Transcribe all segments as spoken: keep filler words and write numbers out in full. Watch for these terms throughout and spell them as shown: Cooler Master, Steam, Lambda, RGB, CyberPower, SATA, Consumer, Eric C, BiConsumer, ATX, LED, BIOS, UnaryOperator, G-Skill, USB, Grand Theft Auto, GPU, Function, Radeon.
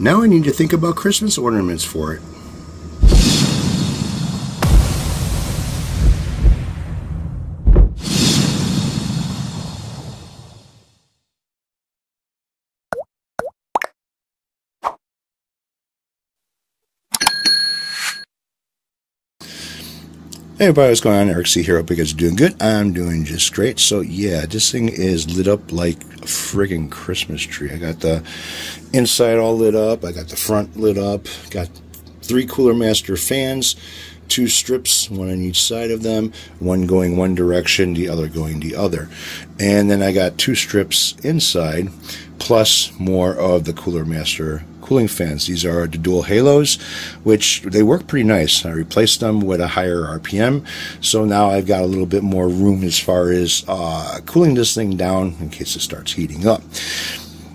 Now I need to think about Christmas ornaments for it. Hey everybody, what's going on? Eric C here. Hope you guys are doing good. I'm doing just great. So yeah, this thing is lit up like a friggin' Christmas tree. I got the inside all lit up. I got the front lit up. Got three Cooler Master fans, two strips, one on each side of them, one going one direction, the other going the other. And then I got two strips inside, plus more of the Cooler Master cooling fans. These are the dual halos, which they work pretty nice. I replaced them with a higher R P M, so now I've got a little bit more room as far as uh, cooling this thing down in case it starts heating up.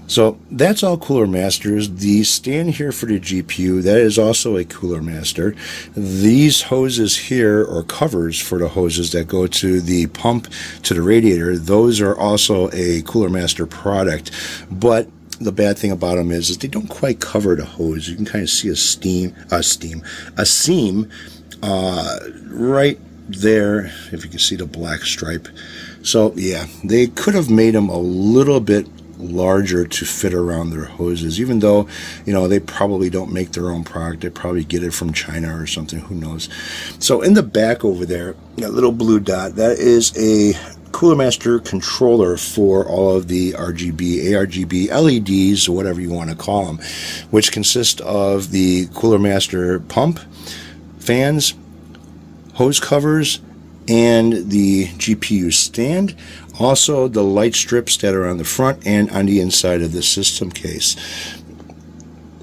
So that's all Cooler Masters. The stand here for the G P U, that is also a Cooler Master. These hoses here, or covers for the hoses that go to the pump to the radiator, those are also a Cooler Master product, but the bad thing about them is, is they don't quite cover the hose. You can kind of see a steam, a steam, a seam uh, right there, if you can see the black stripe. So yeah, they could have made them a little bit larger to fit around their hoses, even though, you know, they probably don't make their own product. They probably get it from China or something, who knows. So in the back over there, that little blue dot, that is a Cooler Master controller for all of the R G B, A R G B, L E Ds, or whatever you want to call them, which consist of the Cooler Master pump, fans, hose covers, and the G P U stand. Also the light strips that are on the front and on the inside of the system case.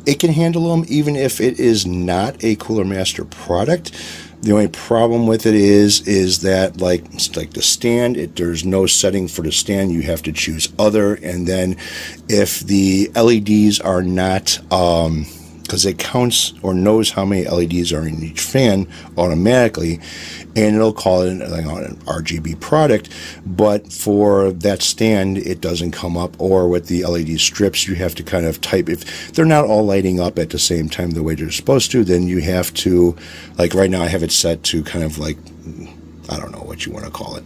It can handle them even if it is not a Cooler Master product. The only problem with it is, is that like, like the stand, it, there's no setting for the stand. You have to choose other. And then if the L E Ds are not, um, because it counts or knows how many L E Ds are in each fan automatically, and it'll call it an, an R G B product, but for that stand it doesn't come up, or with the L E D strips you have to kind of type, if they're not all lighting up at the same time the way they're supposed to, then you have to, like right now I have it set to kind of like, I don't know what you want to call it,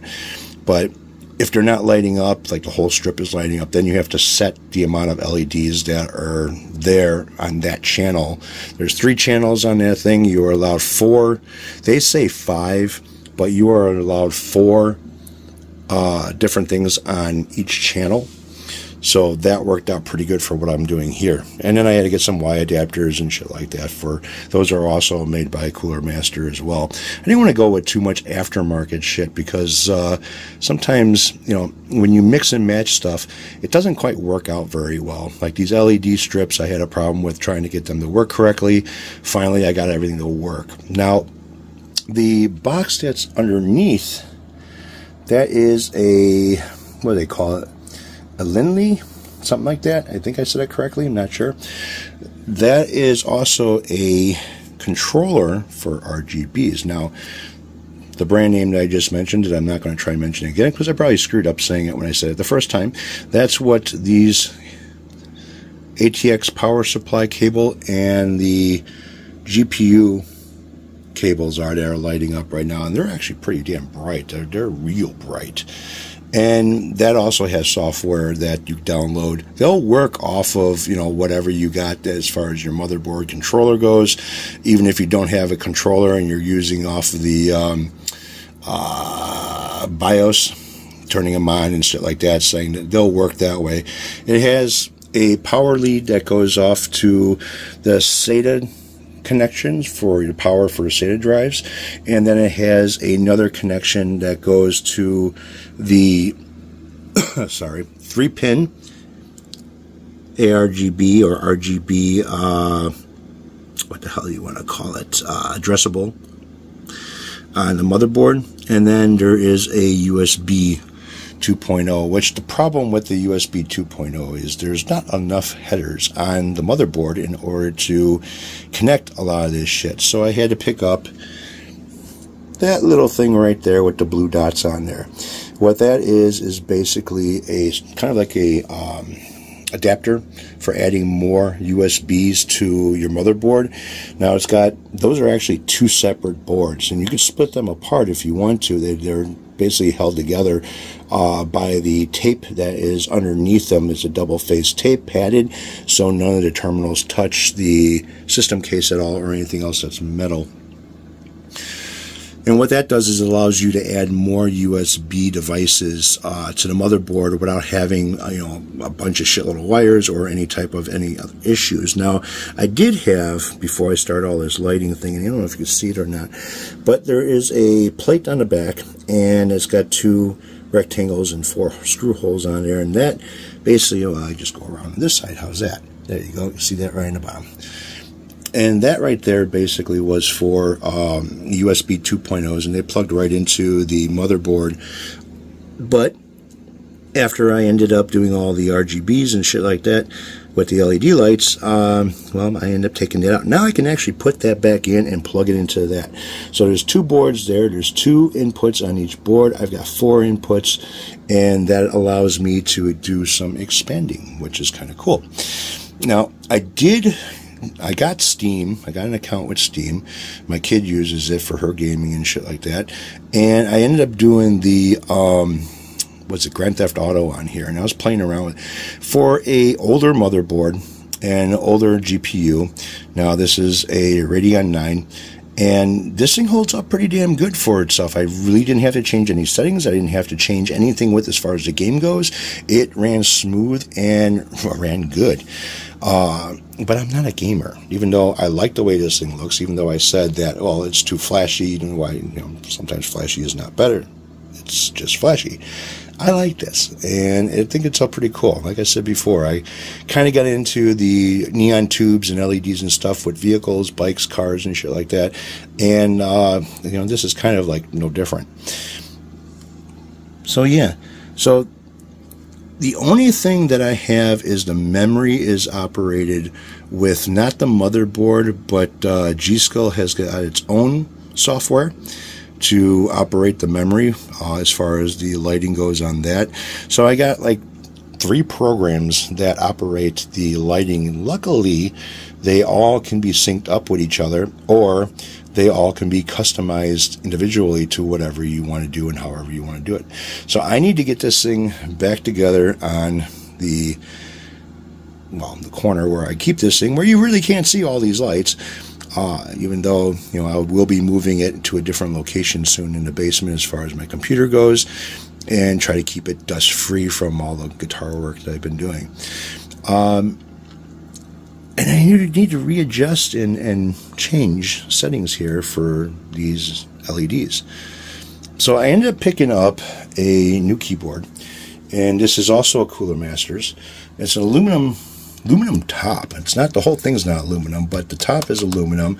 but if they're not lighting up, like the whole strip is lighting up, then you have to set the amount of L E Ds that are there on that channel. There's three channels on that thing. You are allowed four. They say five, but you are allowed four uh, different things on each channel. So that worked out pretty good for what I'm doing here. And then I had to get some Y adapters and shit like that for, those are also made by Cooler Master as well. I didn't want to go with too much aftermarket shit because uh, sometimes, you know, when you mix and match stuff, it doesn't quite work out very well. Like these L E D strips, I had a problem with trying to get them to work correctly. Finally, I got everything to work. Now, the box that's underneath, that is a, what do they call it? A Linley, something like that. I think I said it correctly. I'm not sure. That is also a controller for R G Bs. Now, the brand name that I just mentioned, that I'm not going to try mentioning again because I probably screwed up saying it when I said it the first time. That's what these A T X power supply cable and the G P U cables are that are lighting up right now, and they're actually pretty damn bright. They're, they're real bright. And that also has software that you download. They'll work off of, you know, whatever you got as far as your motherboard controller goes. Even if you don't have a controller and you're using off of the um, uh, BIOS, turning them on and shit like that, saying that they'll work that way. It has a power lead that goes off to the SATA connections for your power for the SATA drives, and then it has another connection that goes to the sorry three pin A R G B or R G B uh, what the hell do you want to call it, uh, addressable on the motherboard, and then there is a U S B two point oh, which the problem with the U S B two point oh is there's not enough headers on the motherboard in order to connect a lot of this shit. So I had to pick up that little thing right there with the blue dots on there. What that is is basically a kind of like a um, adapter for adding more U S Bs to your motherboard. Now it's got, those are actually two separate boards, and you can split them apart if you want to. They, they're basically held together uh, by the tape that is underneath them. It's a double-faced tape, padded, so none of the terminals touch the system case at all or anything else that's metal. And what that does is it allows you to add more U S B devices uh, to the motherboard without having uh, you know, a bunch of shitload of wires or any type of any other issues. Now, I did have, before I start all this lighting thing, and I don't know if you can see it or not, but there is a plate on the back, and it's got two rectangles and four screw holes on there, and that basically, well, I just go around on this side. How's that? There you go. You can see that right in the bottom. And that right there basically was for um, U S B two point ohs, and they plugged right into the motherboard. But after I ended up doing all the R G Bs and shit like that with the L E D lights, um, well, I ended up taking that out. Now I can actually put that back in and plug it into that. So there's two boards there. There's two inputs on each board. I've got four inputs, and that allows me to do some expanding, which is kind of cool. Now, I did... I got Steam. I got an account with Steam. My kid uses it for her gaming and shit like that. And I ended up doing the, um, what's it, Grand Theft Auto on here. And I was playing around with it for a older motherboard and an older G P U. Now, this is a Radeon nine. And this thing holds up pretty damn good for itself. I really didn't have to change any settings. I didn't have to change anything with as far as the game goes. It ran smooth and well, ran good. Uh, but I'm not a gamer, even though I like the way this thing looks, even though I said that, well, it's too flashy, and why, you know, sometimes flashy is not better. It's just flashy. I like this, and I think it's all pretty cool. Like I said before, I kind of got into the neon tubes and L E Ds and stuff with vehicles, bikes, cars, and shit like that. And, uh, you know, this is kind of like no different. So, yeah. So, the only thing that I have is the memory is operated with not the motherboard, but uh, G-Skill has got its own software to operate the memory uh, as far as the lighting goes on that. So I got like three programs that operate the lighting. Luckily, they all can be synced up with each other, or they all can be customized individually to whatever you want to do and however you want to do it. So I need to get this thing back together on the, well, the corner where I keep this thing, where you really can't see all these lights. Uh, even though, you know, I will be moving it to a different location soon in the basement as far as my computer goes, and try to keep it dust free from all the guitar work that I've been doing. Um, and I need to readjust and, and change settings here for these L E Ds. So I ended up picking up a new keyboard, and this is also a Cooler Master's. It's an aluminum aluminum top. It's not, the whole thing's not aluminum, but the top is aluminum.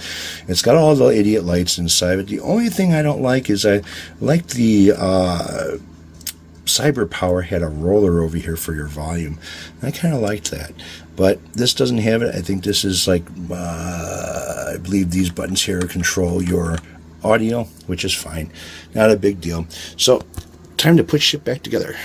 It's got all the idiot lights inside, but the only thing I don't like is I like the uh, CyberPower had a roller over here for your volume. I kind of liked that, but this doesn't have it. I think this is like, uh, I believe these buttons here control your audio, which is fine. Not a big deal. So, time to put shit back together.